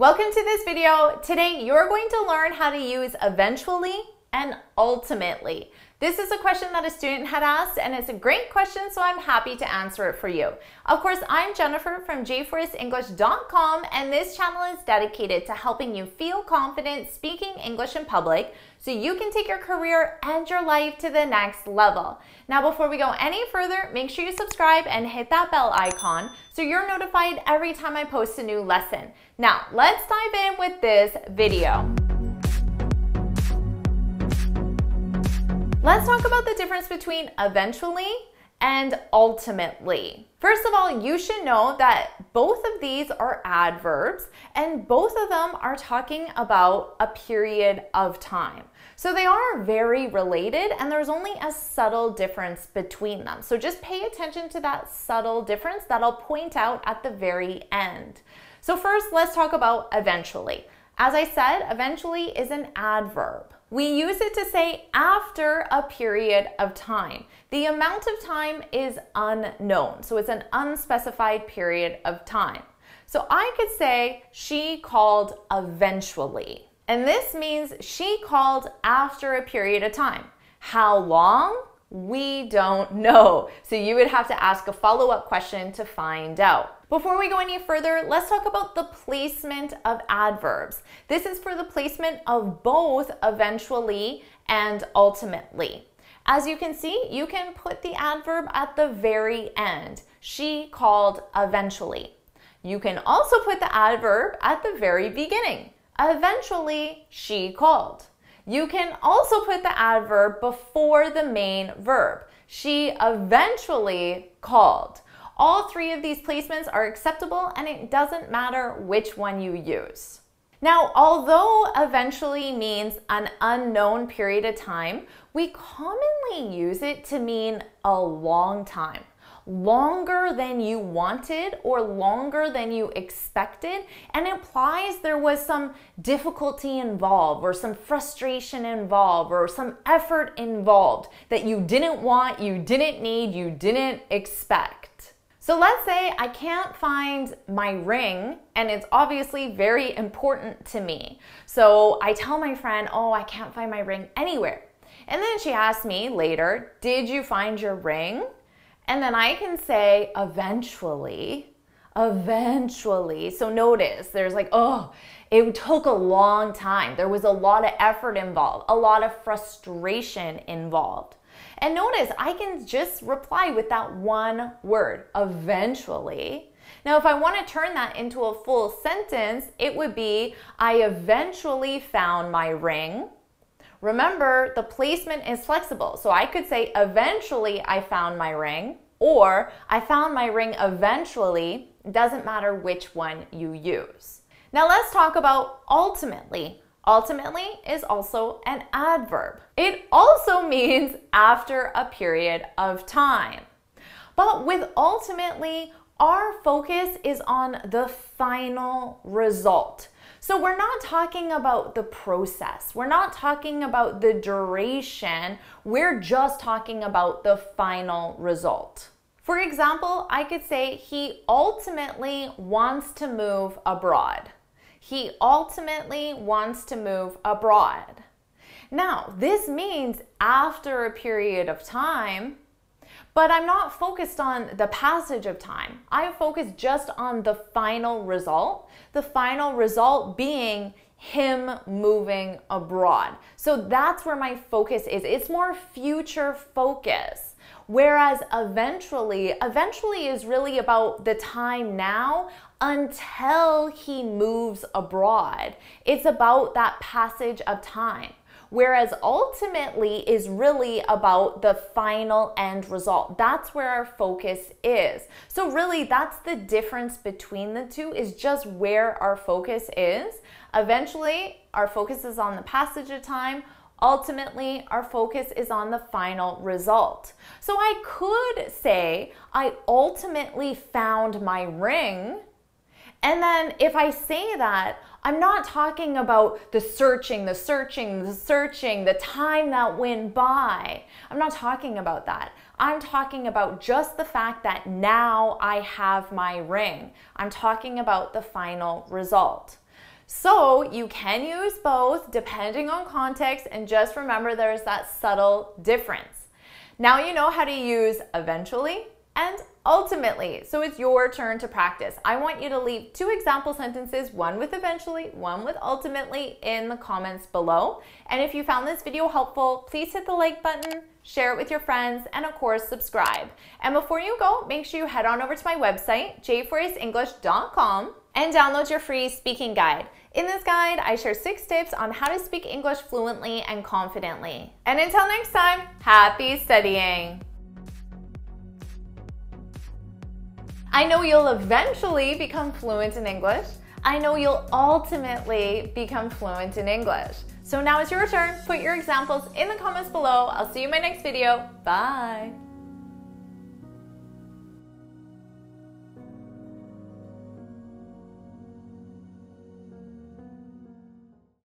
Welcome to this video. Today you're going to learn how to use eventually and ultimately. This is a question that a student had asked, and it's a great question, so I'm happy to answer it for you. Of course, I'm Jennifer from jforrestenglish.com, and this channel is dedicated to helping you feel confident speaking English in public so you can take your career and your life to the next level. Now, before we go any further, make sure you subscribe and hit that bell icon so you're notified every time I post a new lesson. Now, let's dive in with this video. Let's talk about the difference between eventually and ultimately. First of all, you should know that both of these are adverbs, and both of them are talking about a period of time. So they are very related, and there's only a subtle difference between them. So just pay attention to that subtle difference that I'll point out at the very end. So first, let's talk about eventually. As I said, eventually is an adverb. We use it to say after a period of time. The amount of time is unknown, so it's an unspecified period of time. So I could say, she called eventually. And this means she called after a period of time. How long? We don't know. So you would have to ask a follow-up question to find out. Before we go any further, let's talk about the placement of adverbs. This is for the placement of both eventually and ultimately. As you can see, you can put the adverb at the very end. She called eventually. You can also put the adverb at the very beginning. Eventually, she called. You can also put the adverb before the main verb. She eventually called. All three of these placements are acceptable, and it doesn't matter which one you use. Now, although eventually means an unknown period of time, we commonly use it to mean a long time. Longer than you wanted or longer than you expected, and implies there was some difficulty involved or some frustration involved or some effort involved that you didn't want, you didn't need, you didn't expect. So let's say I can't find my ring, and it's obviously very important to me. So I tell my friend, oh, I can't find my ring anywhere. And then she asks me later, did you find your ring? And then I can say eventually. So notice there's like, oh, it took a long time. There was a lot of effort involved, a lot of frustration involved. And notice I can just reply with that one word, eventually. Now, if I want to turn that into a full sentence, it would be, I eventually found my ring. Remember, the placement is flexible, so I could say eventually I found my ring, or I found my ring eventually. It doesn't matter which one you use. Now let's talk about ultimately. Ultimately is also an adverb. It also means after a period of time. But with ultimately, our focus is on the final result. So we're not talking about the process. We're not talking about the duration. We're just talking about the final result. For example, I could say he ultimately wants to move abroad. He ultimately wants to move abroad. Now, this means after a period of time, but I'm not focused on the passage of time. I focus just on the final result. The final result being him moving abroad. So that's where my focus is. It's more future focus. Whereas eventually is really about the time now until he moves abroad. It's about that passage of time. Whereas ultimately is really about the final end result. That's where our focus is. So really, that's the difference between the two, is just where our focus is. Eventually, our focus is on the passage of time. Ultimately, our focus is on the final result. So I could say, I ultimately found my ring. And then if I say that, I'm not talking about the searching, the time that went by. I'm not talking about that. I'm talking about just the fact that now I have my ring. I'm talking about the final result. So you can use both depending on context, and just remember there's that subtle difference. Now you know how to use eventually and ultimately, so it's your turn to practice. I want you to leave two example sentences, one with eventually, one with ultimately, in the comments below. And if you found this video helpful, please hit the like button, share it with your friends, and of course, subscribe. And before you go, make sure you head on over to my website, jforrestenglish.com, and download your free speaking guide. In this guide, I share 6 tips on how to speak English fluently and confidently. And until next time, happy studying! I know you'll eventually become fluent in English. I know you'll ultimately become fluent in English. So now it's your turn. Put your examples in the comments below. I'll see you in my next video. Bye.